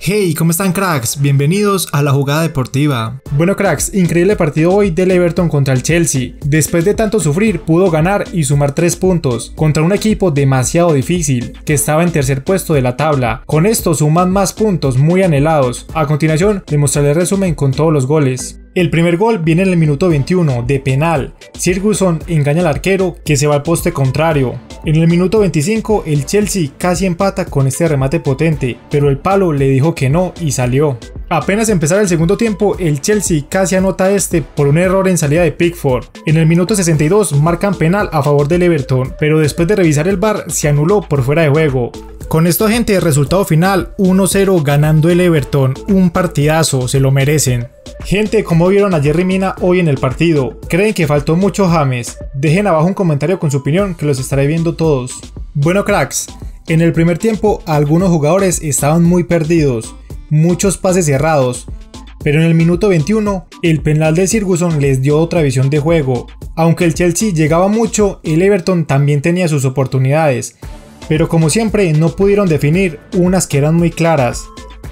Hey, ¿cómo están, cracks? Bienvenidos a La Jugada Deportiva. Bueno, cracks, increíble partido hoy del Everton contra el Chelsea. Después de tanto sufrir, pudo ganar y sumar 3 puntos contra un equipo demasiado difícil que estaba en tercer puesto de la tabla. Con esto suman más puntos muy anhelados. A continuación, les mostraré el resumen con todos los goles. El primer gol viene en el minuto 21 de penal. Sigurdsson engaña al arquero que se va al poste contrario. En el minuto 25 el Chelsea casi empata con este remate potente, pero el palo le dijo que no y salió. Apenas empezar el segundo tiempo, el Chelsea casi anota por un error en salida de Pickford. En el minuto 62 marcan penal a favor del Everton, pero después de revisar el VAR se anuló por fuera de juego. Con esto, gente, resultado final 1-0 ganando el Everton. Un partidazo, se lo merecen. Gente, ¿cómo vieron a Yerry Mina hoy en el partido? ¿Creen que faltó mucho James? Dejen abajo un comentario con su opinión que los estaré viendo todos. Bueno, cracks, en el primer tiempo algunos jugadores estaban muy perdidos, muchos pases cerrados, pero en el minuto 21 el penal de Sigurdsson les dio otra visión de juego. Aunque el Chelsea llegaba mucho, el Everton también tenía sus oportunidades, pero como siempre no pudieron definir unas que eran muy claras.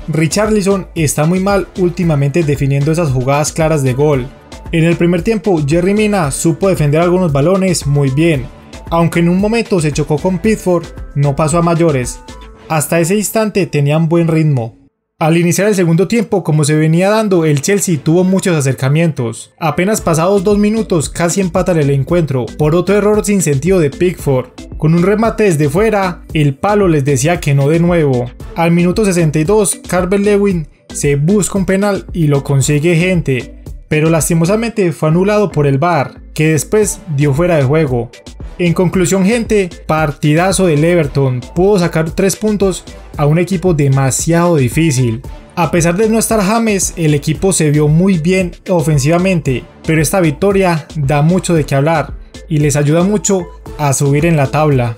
Richarlison está muy mal últimamente definiendo esas jugadas claras de gol. En el primer tiempo Yerry Mina supo defender algunos balones muy bien, aunque en un momento se chocó con Pickford, no pasó a mayores. Hasta ese instante tenían buen ritmo. Al iniciar el segundo tiempo, como se venía dando, el Chelsea tuvo muchos acercamientos. Apenas pasados 2 minutos casi empatan el encuentro por otro error sin sentido de Pickford. Con un remate desde fuera, el palo les decía que no de nuevo. Al minuto 62, Carver Lewin se busca un penal y lo consigue, gente, pero lastimosamente fue anulado por el VAR, que después dio fuera de juego. En conclusión, gente, partidazo del Everton. Pudo sacar 3 puntos a un equipo demasiado difícil. A pesar de no estar James, el equipo se vio muy bien ofensivamente, pero esta victoria da mucho de qué hablar y les ayuda mucho a subir en la tabla.